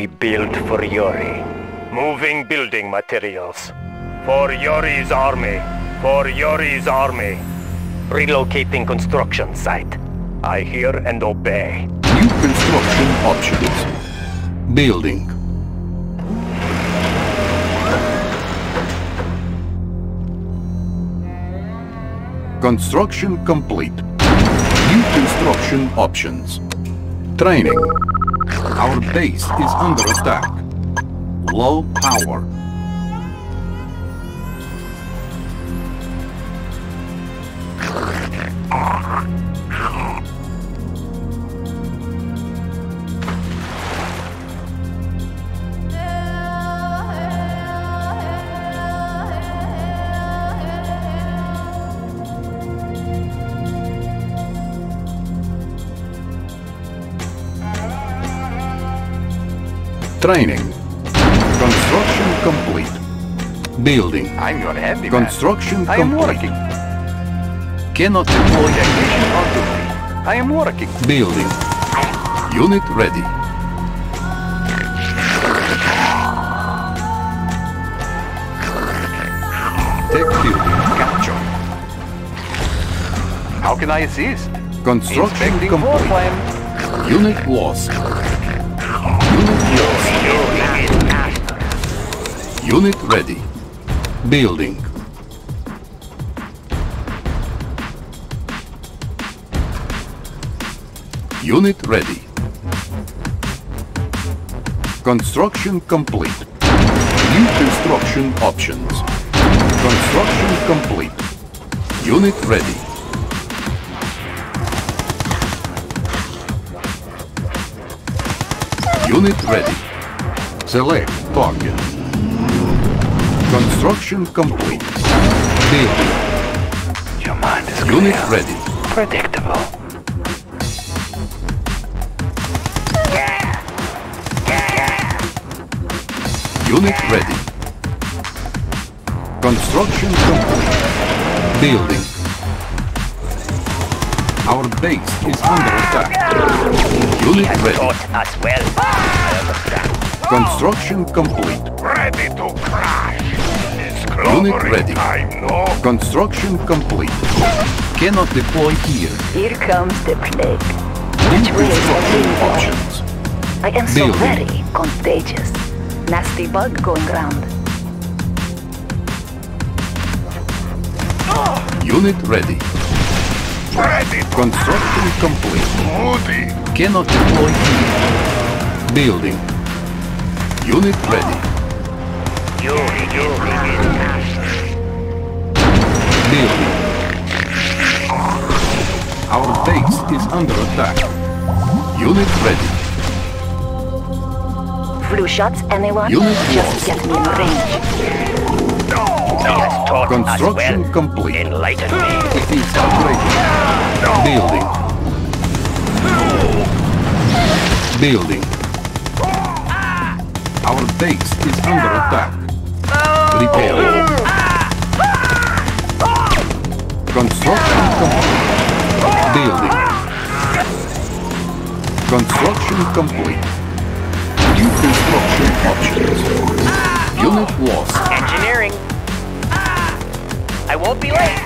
We build for Yori. Moving building materials. For Yori's army. For Yori's army. Relocating construction site. I hear and obey. New construction options. Building. Construction complete. New construction options. Training. Our base is under attack. Low power. Training. Construction complete. Building. I'm your handy man. Construction complete. I am working. Cannot deploy aviation on duty. I am working. Building. Unit ready. Tech building. Capture. How can I assist? Construction inspecting complete. Unit lost. Unit ready. Building. Unit ready. Construction complete. New construction options. Construction complete. Unit ready. Unit ready. Select target. Construction complete. Building. Your mind is clear. Unit ready. Predictable. Unit ready. Construction complete. Building. Our base is under attack. Unit ready. Taught us well. Construction complete. Ready to crash. Unit ready. Construction complete. Cannot deploy here. Here comes the plague. Which way is the options? I am building. So very contagious. Nasty bug going round. Unit ready. Ready. Construction complete. Moody. Cannot deploy here. Building. Unit ready. Building. Our base is under attack. Unit ready. Flu shots, anyone? Unit just get me in range. No. Construction well. Complete. Enlighten me. It is upgraded. Building. Building. Our base is under attack. Repair. Construction complete. Building. Construction complete. New construction options. Unit lost. Engineering. I won't be late.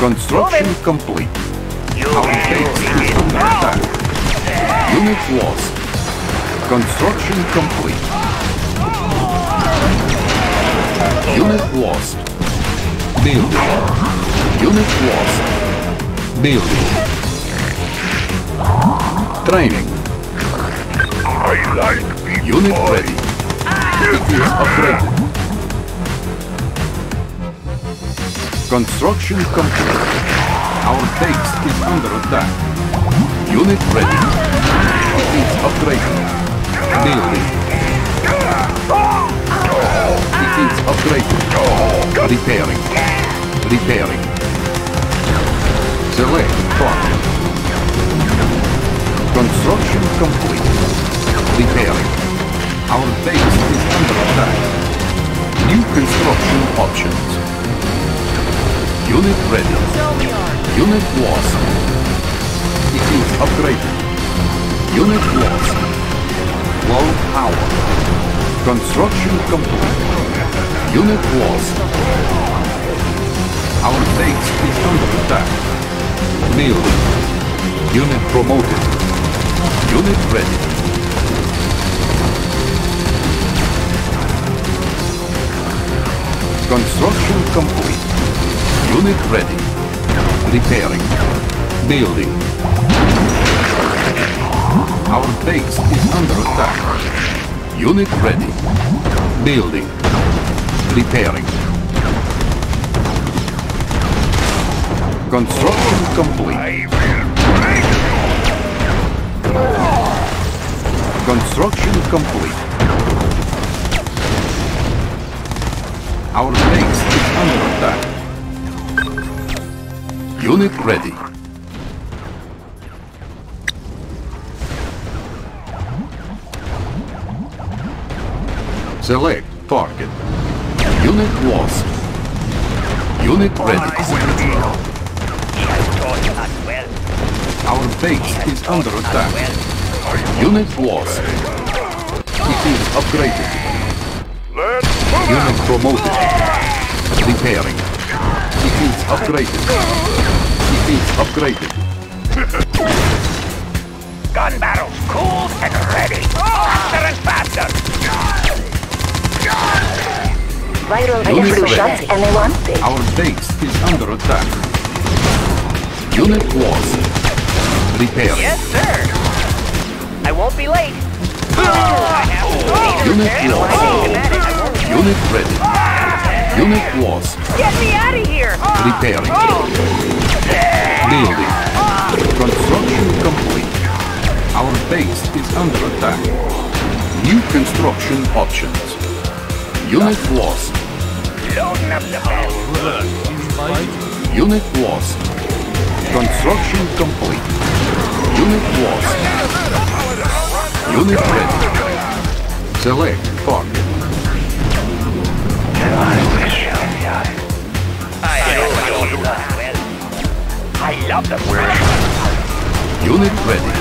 Construction complete. Our base is under attack. Unit lost. Construction complete. Unit lost. Building. Unit lost. Building. Training. I like big boy. Unit ready. It is upgraded. Construction complete. Our base is under attack. Unit ready. It is upgraded. Building. It's upgraded. Repairing. Repairing. Select target. Construction complete. Repairing. Our base is under attack. New construction options. Unit ready. Unit lost. It is upgraded. Unit lost. Low power. Construction complete. Unit lost. Our base is under attack. Nil. Unit promoted. Unit ready. Construction complete. Unit ready. Repairing. Building. Our base is under attack. Unit ready. Building. Repairing. Construction complete. Construction complete. Our base is under attack. Unit ready. Select target. Unit lost. Unit ready. Our base is under attack. Unit lost. It is upgraded. Unit promoted. Repairing. It is upgraded. It is upgraded. Gun barrels cooled and ready. Faster and faster. Viral intrusions, anyone? Our base is under attack. Unit lost. Repairing. Yes, sir. I won't be late. Unit lost. Unit ready. Unit lost. Get me out of here. Repairing. Building. Construction complete. Our base is under attack. New construction options. Unit lost. Unit lost. Construction complete. Unit lost. Unit ready. Select target. I love the word. Unit ready.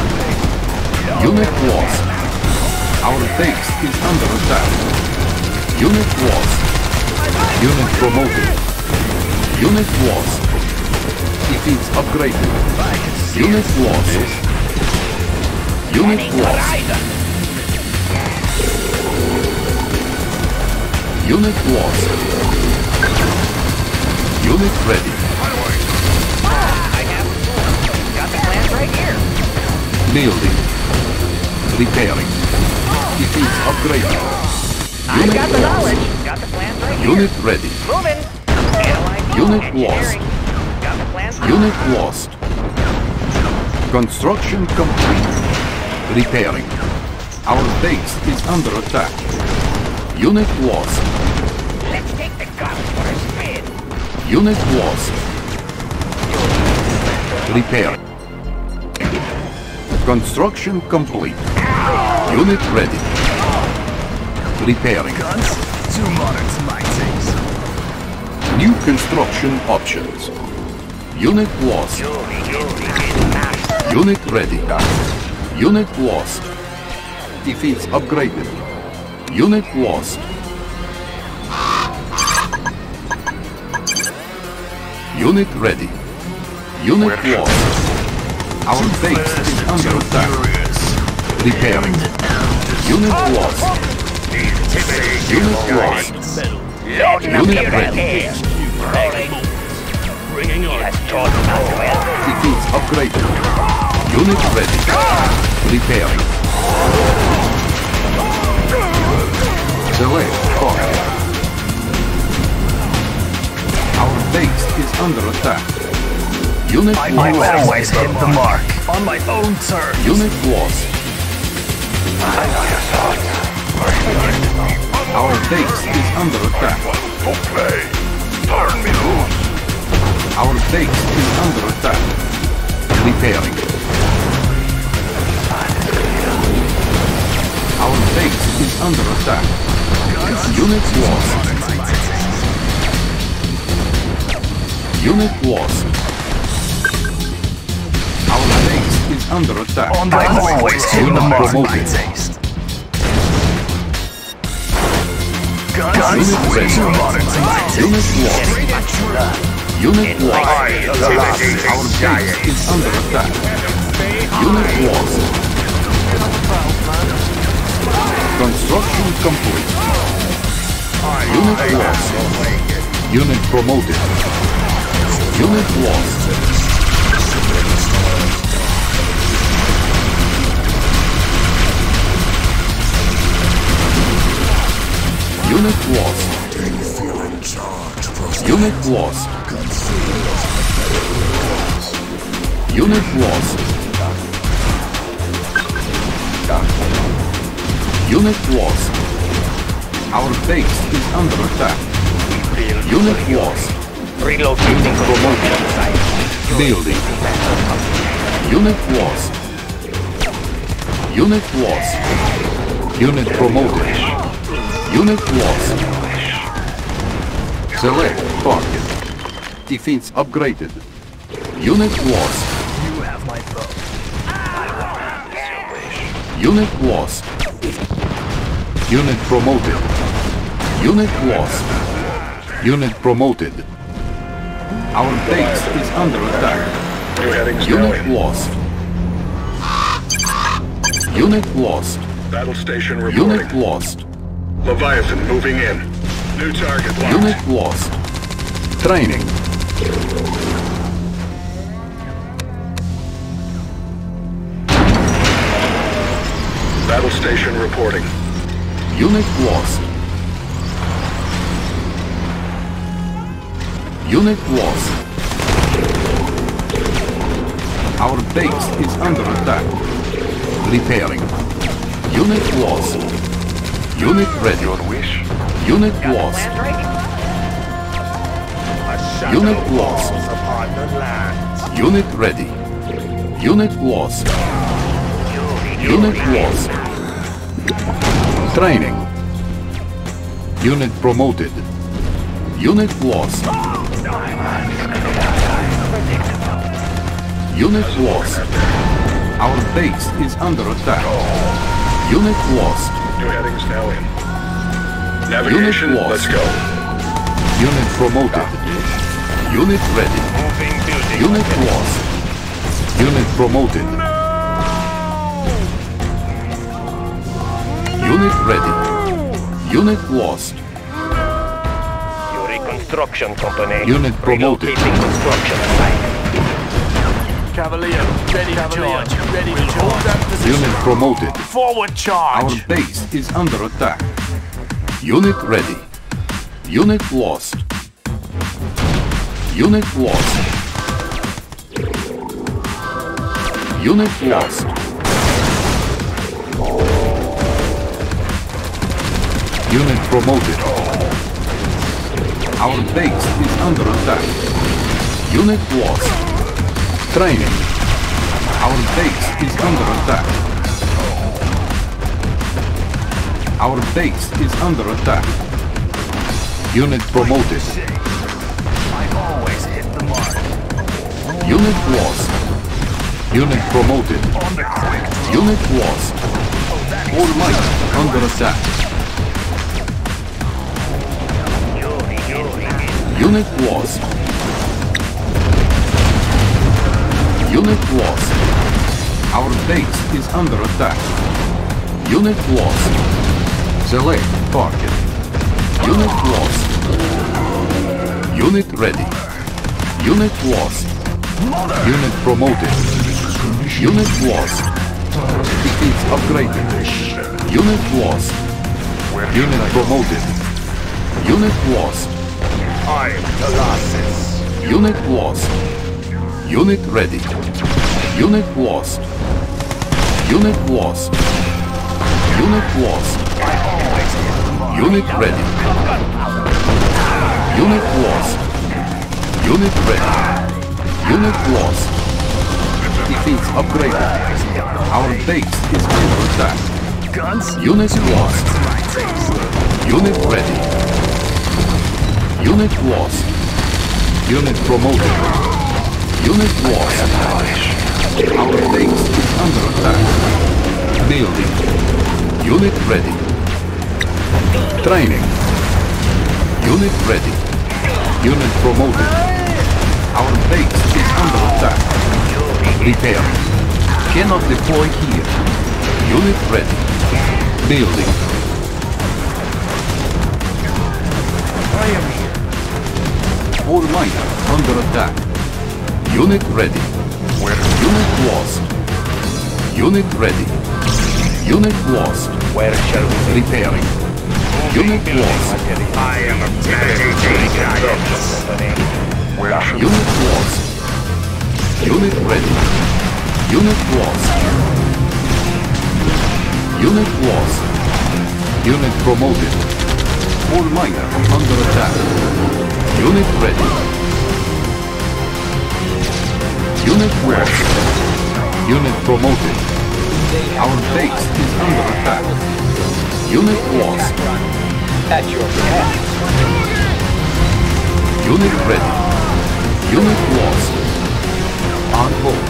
Unit lost. Our base is under attack. Unit lost. Unit promoted. Unit lost. It is upgraded. Unit lost. Unit lost. Unit lost. Unit ready. I have got the plan right here. Building. Repairing. It is upgraded. I've got the knowledge. Got the plans right here. Unit ready. Moving. Unit lost. Got the plans. Unit lost. Construction complete. Repairing. Our base is under attack. Unit lost. Let's take the gun for a spin. Unit lost. Repairing. Construction complete. Unit ready. Repairing. Guns, two modern mines. New construction options. Unit lost. Unit ready. Unit lost. Defense upgraded. Unit lost. Unit ready. Unit lost. Our base is under attack. Repairing. Unit lost. Unit lost. Unit ready. Defeats upgraded. Unit ready. Repairing. Select target. Our base is under attack. Unit lost. I always hit the mark. On my own turn. Unit lost. I know your thoughts. Our base is under attack. Turn me loose. Our base is under attack. Repairing. Our base is under attack. Unit lost. Unit lost. Our base is under attack. On the always in the promoted. Guns with robotics. Unit 1. Unit 1. Our base is under attack. Unit 1. Construction complete. Unit 1. Unit promoted. Unit 1. Unit lost. Unit lost. Unit lost. Unit lost. Our base is under attack. Unit lost. Relocating promotion. Building. Unit lost. Unit lost. Unit promoted. Unit lost. Select target. Defense upgraded. Unit lost. You have my vote. I will have your wish. Unit lost. Unit promoted. Unit lost. Unit promoted. Our base is under attack. Unit lost. Unit lost. Battle station reporting. Unit lost. Leviathan moving in. New target locked. Unit lost. Training. Battle station reporting. Unit lost. Unit lost. Our base is under attack. Repairing. Unit lost. Unit ready. Your wish. Unit lost. Unit lost. Unit ready. Unit lost. Unit lost. Training. Unit promoted. Unit lost. Unit lost. Our base is under attack. Unit lost. Headings now in. Navigation, let's go. Unit promoted. Unit ready. Unit lost. Unit promoted. No! Unit ready. Unit lost. Your reconstruction company. Unit promoted. Construction site. Cavalier, ready to charge. Ready to charge. Unit promoted. Forward charge. Our base is under attack. Unit ready. Unit lost. Unit lost. Unit lost. Unit promoted. Our base is under attack. Unit lost. Training. Our base is under attack. Our base is under attack. Unit promoted. I've always hit the mark. Unit lost. Unit promoted. Unit lost. All might under attack. Unit lost. Unit lost. Our base is under attack. Unit lost. Select target. Unit lost. Unit ready. Unit lost. Unit promoted. Unit lost. Defense upgraded. Unit lost. Unit promoted. Unit lost. I am the last. Unit lost. Unit ready. Unit lost. Unit lost. Unit lost. Unit ready. Unit lost. Unit ready. Unit lost. Defense upgraded. Our base is under attack. Guns. Unit lost. Unit ready. Unit lost. Unit promoted. Unit lost. Our base is under attack. Building. Unit ready. Training. Unit ready. Unit promoted. Our base is under attack. Repair. Cannot deploy here. Unit ready. Building. I am here. All miner under attack. Unit ready. Where unit lost. Unit ready. Unit lost. Where shall we repairing? Unit lost. I am attacking giants. Where are you? Unit lost. Unit ready. Unit lost. Unit lost. Unit promoted. All miner under attack. Unit ready. Unit lost. Unit promoted. Our base is under attack. Unit lost. At your command. Unit ready. Unit lost. On hold.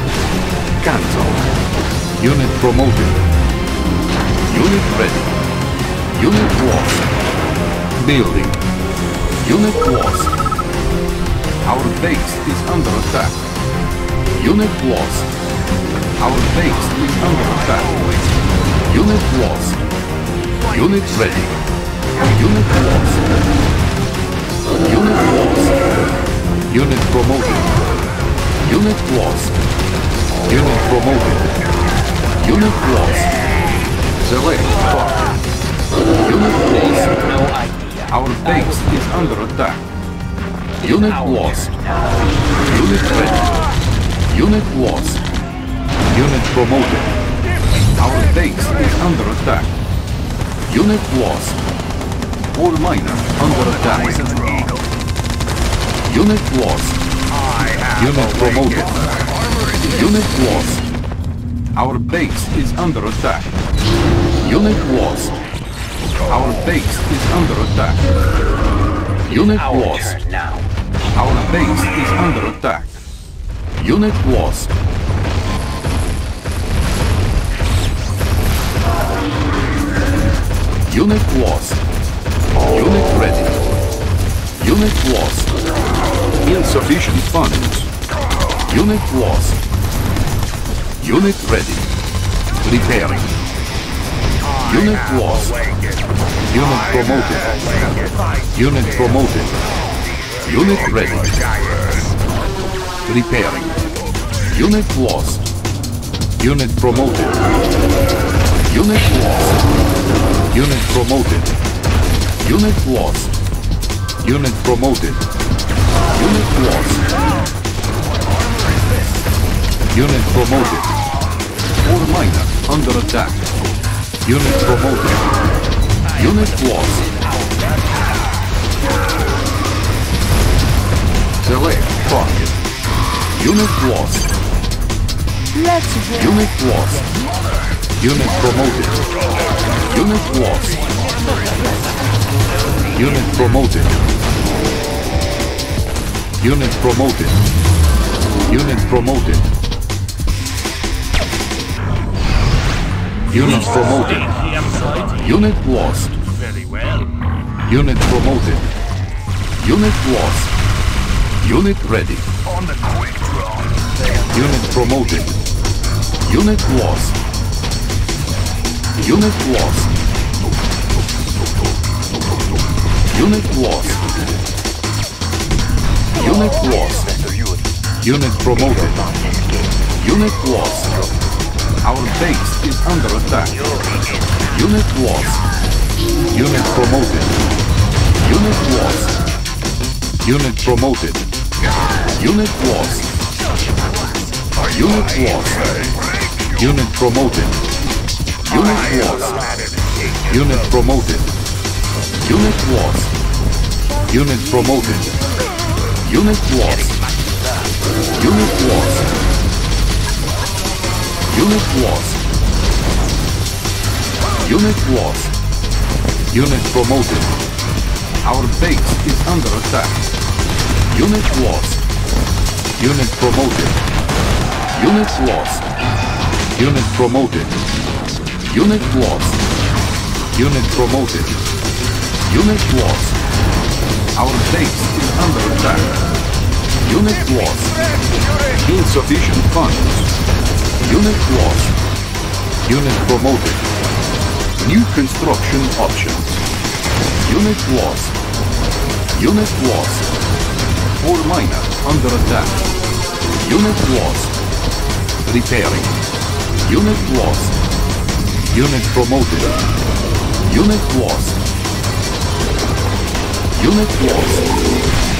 Cancel. Unit promoted. Unit ready. Unit lost. Building. Unit lost. Our base is under attack. Unit lost. Our base is under attack. Unit lost. Unit ready. Unit lost. Unit lost. Unit promoted. Unit lost. Unit promoted. Unit lost. Select target. Unit lost. Our base is under attack. Unit lost. Unit ready. Unit lost. Unit promoted. Our base is under attack. Unit lost. All miner under attack. Unit lost. Unit promoted. Unit lost. Our base is under attack. Unit lost. Our base is under attack. Unit lost. Our base is under attack. Unit lost. Unit lost. Unit ready. Unit lost. Insufficient funds. Unit lost. Unit ready. Repairing. Unit lost. Unit promoted. Unit promoted. Unit ready. Repairing. Unit lost. Unit promoted. Unit lost. Unit promoted. Unit lost. Unit promoted. Unit lost. Unit promoted. All miner under attack. Unit promoted. Unit lost. Select target. Unit lost. Unit lost. Unit promoted. Unit lost. Unit promoted. Unit promoted. Unit promoted. Unit promoted. Unit lost. Very well. Unit promoted. Unit lost. Unit ready. On the quick draw. Unit promoted. Unit lost. Unit lost. Unit lost. Unit lost. Unit promoted. Unit lost. Our base is under attack. Unit lost. Unit promoted. Unit lost. Unit promoted. Unit lost. Unit lost. Unit promoted. Unit lost. Unit promoted. Unit lost. Unit promoted. Unit lost. Unit lost. Unit lost. Unit lost. Unit promoted. Our base is under attack. Unit lost. Unit promoted. Unit lost. Unit promoted. Unit lost. Unit promoted. Unit lost. Our base is under attack. Unit lost. Insufficient funds. Unit lost. Unit promoted. New construction options. Unit lost. Unit lost. Ore miner under attack. Unit lost. Repairing. Unit lost. Unit promoted. Unit lost. Unit lost.